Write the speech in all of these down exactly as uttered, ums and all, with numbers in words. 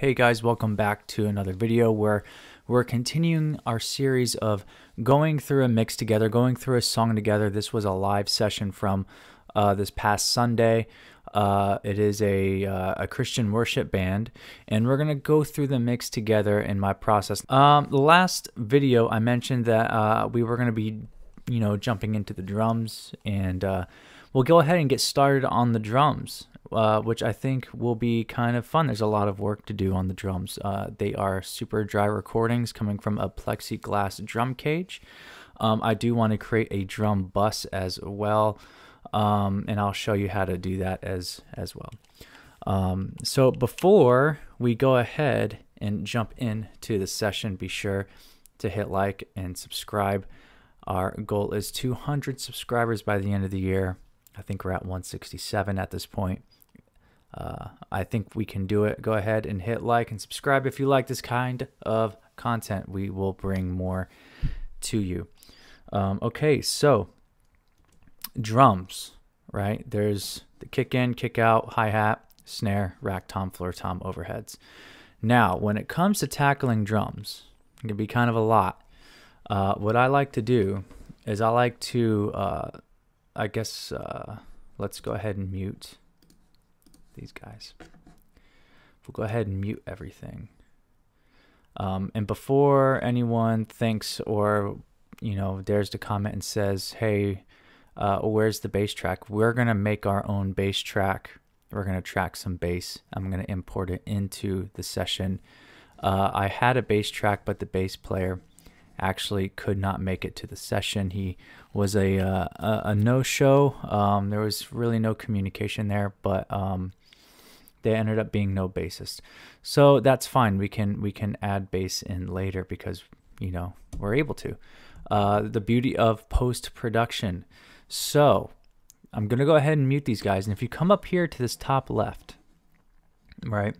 Hey guys, welcome back to another video where we're continuing our series of going through a mix together, going through a song together. This was a live session from uh, this past Sunday. Uh, it is a, uh, a Christian worship band, and we're going to go through the mix together in my process. Um, the last video I mentioned that uh, we were going to be, you know, jumping into the drums, and uh, we'll go ahead and get started on the drums. Uh, which I think will be kind of fun. There's a lot of work to do on the drums. Uh, they are super dry recordings coming from a plexiglass drum cage. Um, I do want to create a drum bus as well, um, and I'll show you how to do that as, as well. Um, so before we go ahead and jump into the session, be sure to hit like and subscribe. Our goal is two hundred subscribers by the end of the year. I think we're at one sixty-seven at this point. Uh, I think we can do it. Go ahead and hit like and subscribe if you like this kind of content. We will bring more to you. Um, okay, so drums, right? There's the kick in, kick out, hi-hat, snare, rack tom, floor tom, overheads. Now, when it comes to tackling drums, it can be kind of a lot. Uh, what I like to do is I like to, uh, I guess, uh, let's go ahead and mute these guys. We'll go ahead and mute everything. Um, and before anyone thinks or, you know, dares to comment and says, hey, uh, where's the bass track? We're going to make our own bass track. We're going to track some bass. I'm going to import it into the session. Uh, I had a bass track, but the bass player actually could not make it to the session. He was a, uh, a, a no-show. Um, there was really no communication there, but um, they ended up being no bassist. So that's fine. We can we can add bass in later because, you know, we're able to. Uh, the beauty of post-production. So I'm going to go ahead and mute these guys. And if you come up here to this top left, right,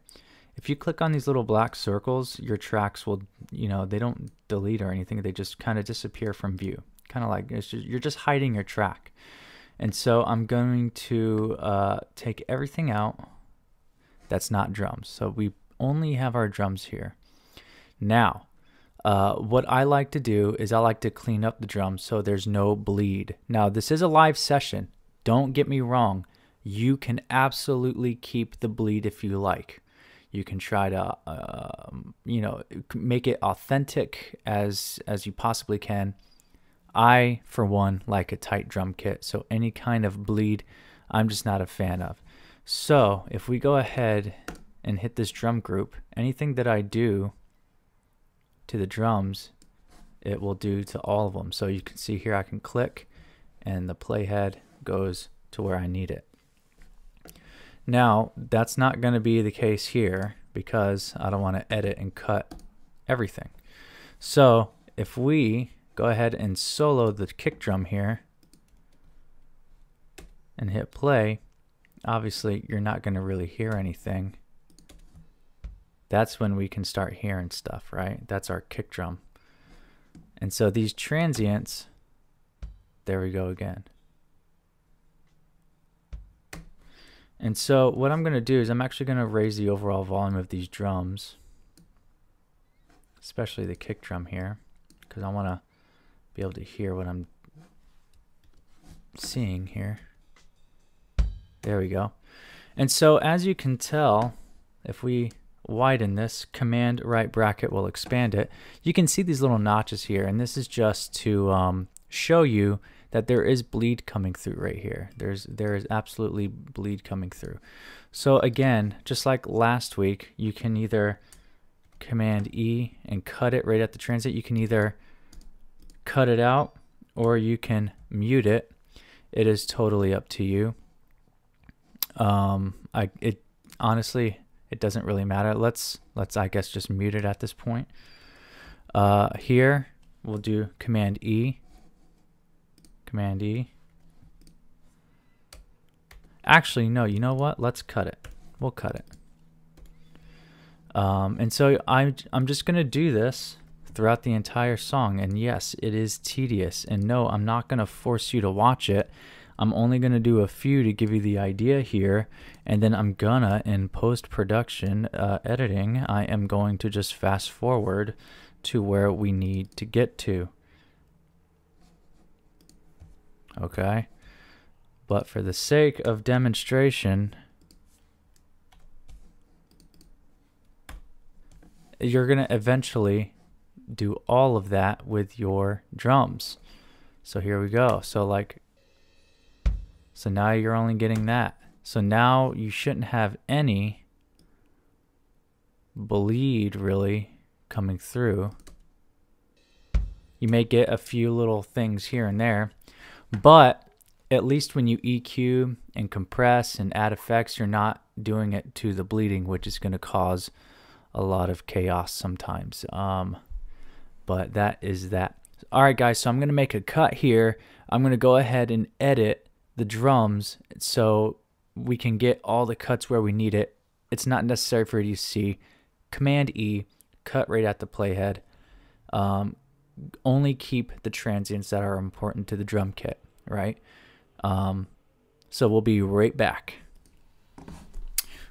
if you click on these little black circles, your tracks will, you know, they don't delete or anything. They just kind of disappear from view. Kind of like it's just, you're just hiding your track. And so I'm going to uh, take everything out that's not drums. So we only have our drums here. Now, uh, what I like to do is I like to clean up the drums so there's no bleed. Now, this is a live session. Don't get me wrong. You can absolutely keep the bleed if you like. You can try to, uh, you know, make it authentic as as you possibly can. I, for one, like a tight drum kit, so any kind of bleed, I'm just not a fan of. So if we go ahead and hit this drum group, anything that I do to the drums, it will do to all of them. So you can see here I can click, and the playhead goes to where I need it. Now, that's not going to be the case here because I don't want to edit and cut everything. So if we go ahead and solo the kick drum here and hit play, obviously you're not going to really hear anything. That's when we can start hearing stuff, right? That's our kick drum. And so these transients, there we go again. And so what I'm going to do is I'm actually going to raise the overall volume of these drums, especially the kick drum here, because I want to be able to hear what I'm seeing here. There we go. And so as you can tell, if we widen this, command right bracket will expand it. You can see these little notches here, and this is just to um, show you that there is bleed coming through right here. There's, there is absolutely bleed coming through. So again, just like last week, you can either command E and cut it right at the transit. You can either cut it out or you can mute it. It is totally up to you. Um, I, it honestly, it doesn't really matter. Let's, let's, I guess, just mute it at this point. Uh, here, we'll do command E. Command E. Actually, no, you know what? Let's cut it. We'll cut it. Um, and so I'm, I'm just going to do this throughout the entire song. And yes, it is tedious. And no, I'm not going to force you to watch it. I'm only going to do a few to give you the idea here, and then I'm gonna, in post-production uh, editing, I am going to just fast forward to where we need to get to. Okay, but for the sake of demonstration, you're gonna eventually do all of that with your drums. So here we go. So like, so now you're only getting that. So now you shouldn't have any bleed really coming through. You may get a few little things here and there, but at least when you E Q and compress and add effects, you're not doing it to the bleeding, which is going to cause a lot of chaos sometimes. Um, but that is that. All right, guys, so I'm going to make a cut here. I'm going to go ahead and edit the drums so we can get all the cuts where we need it. It's not necessary for you to see. Command E, cut right at the playhead. Um, only keep the transients that are important to the drum kit, right? Um, so we'll be right back.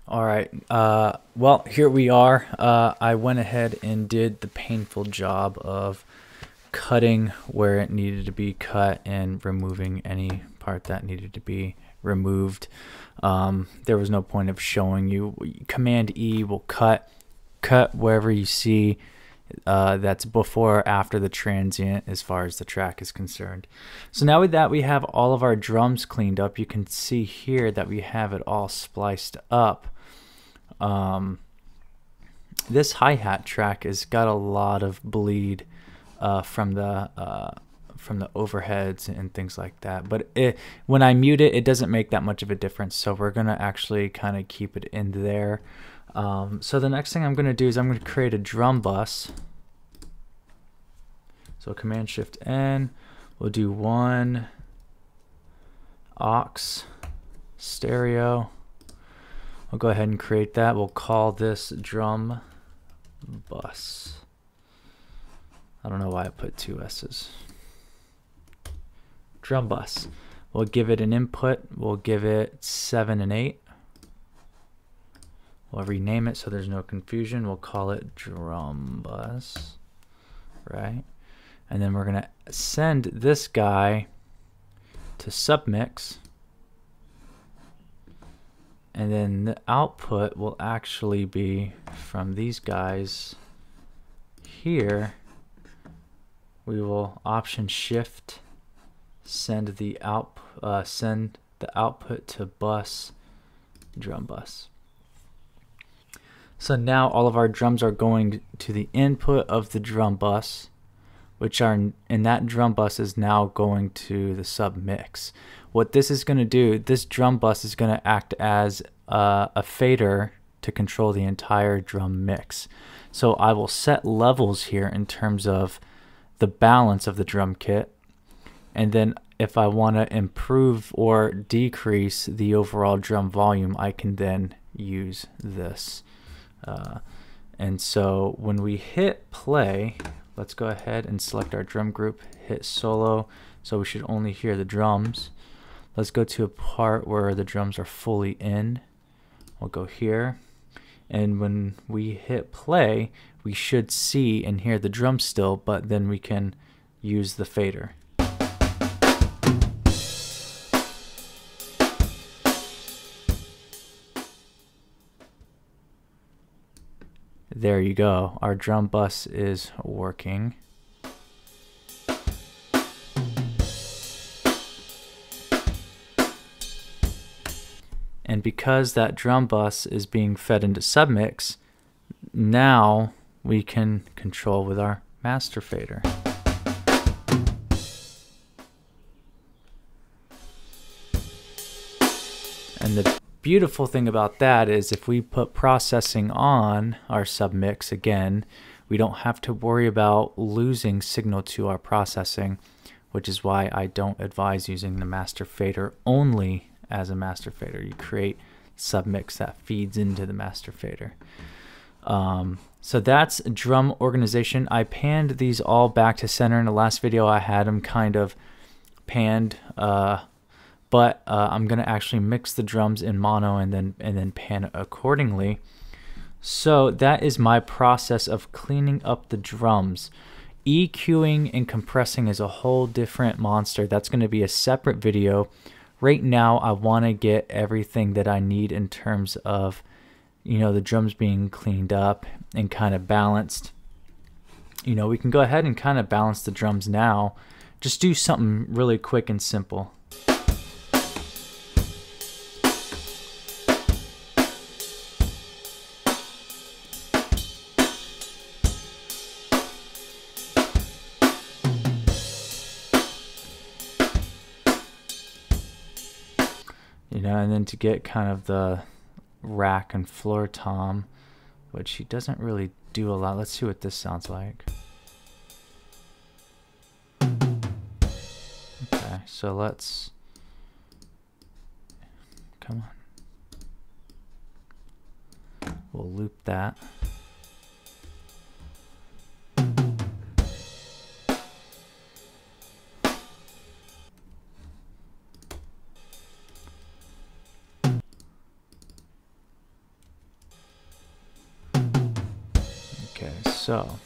All right, uh, well, here we are. Uh, I went ahead and did the painful job of cutting where it needed to be cut and removing any part that needed to be removed. Um, there was no point of showing you. Command E will cut, cut wherever you see uh, that's before or after the transient as far as the track is concerned. So now with that, we have all of our drums cleaned up. You can see here that we have it all spliced up. Um, this hi-hat track has got a lot of bleed uh, from the uh, from the overheads and things like that, but it, when I mute it, it doesn't make that much of a difference, so we're gonna actually kind of keep it in there. Um, so the next thing I'm gonna do is I'm gonna create a drum bus. So Command Shift N, we'll do one aux stereo. We'll go ahead and create that. We'll call this drum bus. I don't know why I put two S's. Drum bus. We'll give it an input. We'll give it seven and eight. We'll rename it so there's no confusion. We'll call it drum bus, right? And then we're gonna send this guy to submix. And then the output will actually be from these guys here. We will option shift send the out uh, send the output to bus, drum bus. So now all of our drums are going to the input of the drum bus, which are and that drum bus is now going to the sub mix. What this is going to do, this drum bus is going to act as uh, a fader to control the entire drum mix. So I will set levels here in terms of the balance of the drum kit, and then if I want to improve or decrease the overall drum volume, I can then use this. Uh, and so when we hit play, let's go ahead and select our drum group, hit solo, so we should only hear the drums. Let's go to a part where the drums are fully in. We'll go here, and when we hit play, we should see and hear the drums still, but then we can use the fader. There you go, our drum bus is working. And because that drum bus is being fed into submix, now we can control with our master fader. And the beautiful thing about that is if we put processing on our submix again, we don't have to worry about losing signal to our processing, which is why I don't advise using the master fader only as a master fader. You create submix that feeds into the master fader. Um, so that's drum organization. I panned these all back to center. In the last video I had them kind of panned uh, but uh, I'm gonna actually mix the drums in mono and then and then pan accordingly. So that is my process of cleaning up the drums. E Qing and compressing is a whole different monster. That's going to be a separate video. Right now I want to get everything that I need in terms of, you know, the drums being cleaned up and kind of balanced. You know, we can go ahead and kind of balance the drums now. Just do something really quick and simple. You know, and then to get kind of the rack and floor tom, which he doesn't really do a lot. Let's see what this sounds like. Okay, so let's, come on. We'll loop that. So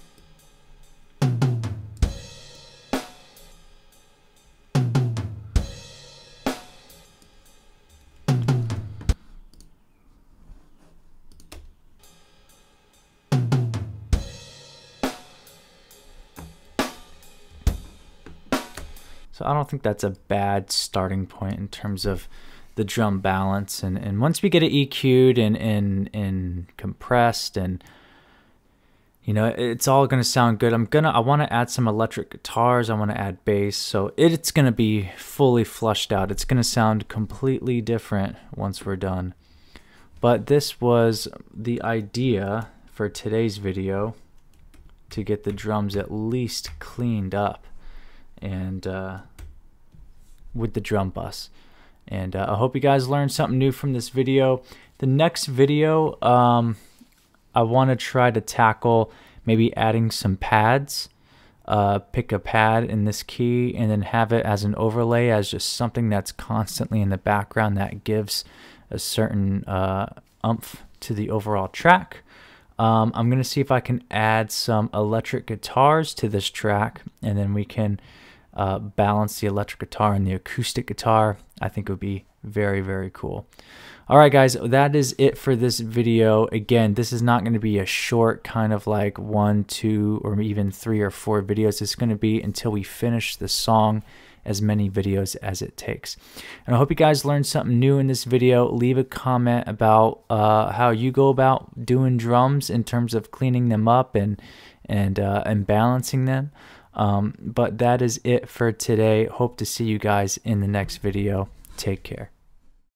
So I don't think that's a bad starting point in terms of the drum balance, and, and once we get it E Q'd and, and, and compressed, and you know, it's all going to sound good. I'm going to, I want to add some electric guitars. I want to add bass. So it, it's going to be fully flushed out. It's going to sound completely different once we're done. But this was the idea for today's video, to get the drums at least cleaned up and uh, with the drum bus. And uh, I hope you guys learned something new from this video. The next video, um, I want to try to tackle maybe adding some pads, uh, pick a pad in this key and then have it as an overlay, as just something that's constantly in the background that gives a certain uh, oomph to the overall track. Um, I'm going to see if I can add some electric guitars to this track, and then we can uh, balance the electric guitar and the acoustic guitar. I think it would be very, very cool. All right, guys, that is it for this video. Again, this is not going to be a short kind of like one, two, or even three or four videos. It's going to be until we finish the song, as many videos as it takes. And I hope you guys learned something new in this video. Leave a comment about uh, how you go about doing drums in terms of cleaning them up and, and, uh, and balancing them. Um, but that is it for today. Hope to see you guys in the next video. Take care.